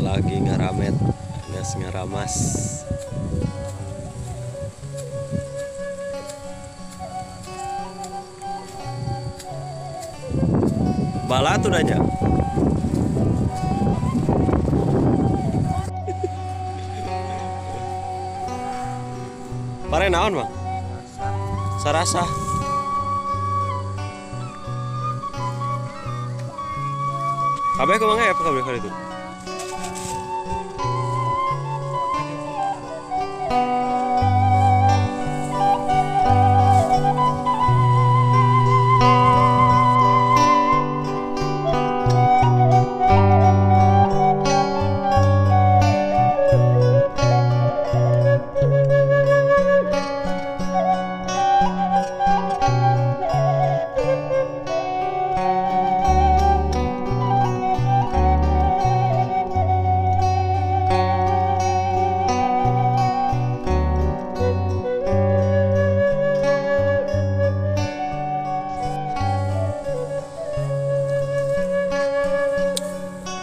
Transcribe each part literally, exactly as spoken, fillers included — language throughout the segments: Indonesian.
lagi ngeramet, alias ngeramas. Balatun aja. Pare naon, Bang? Sarasa. Kabeh ku mangga apa kabeh kali itu?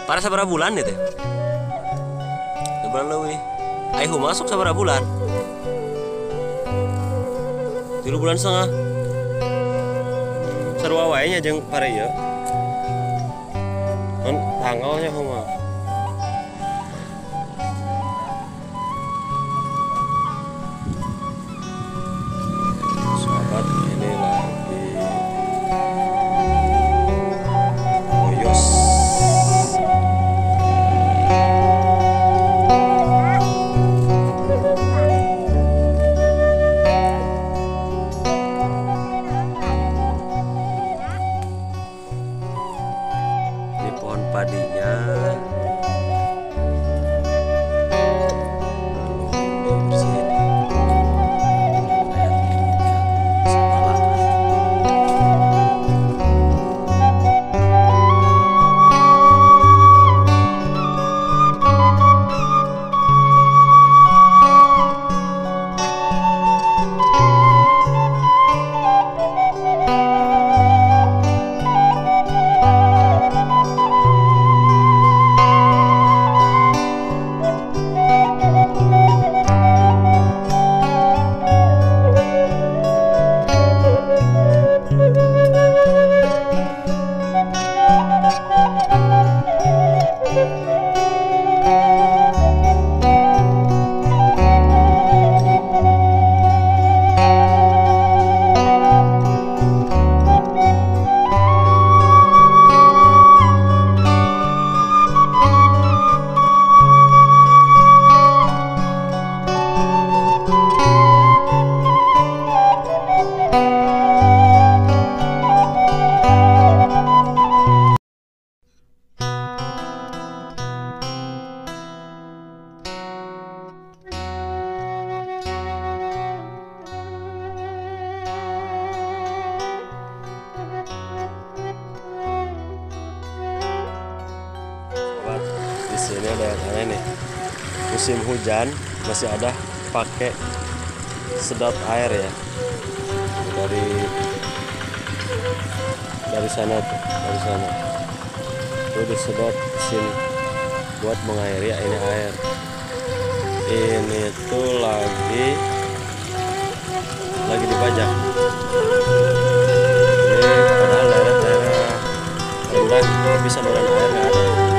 Para sabara bulan ya teh? Sebulan leuwih. Aihu masuk sabara bulan? Tilu bulan setengah. Sarua wae nya jeung pare ieu. Mun tanggal nya kumaha? Sahabat ini lagi Moyos. Padinya di sini ada yang aneh nih, musim hujan masih ada pakai sedot air ya dari dari sana tuh, dari sana tuh disedot mesin buat mengairi ini air. Ini tuh lagi lagi dipajak. Ini padahal daerah-daerah rendah bisa saluran air nggak ada.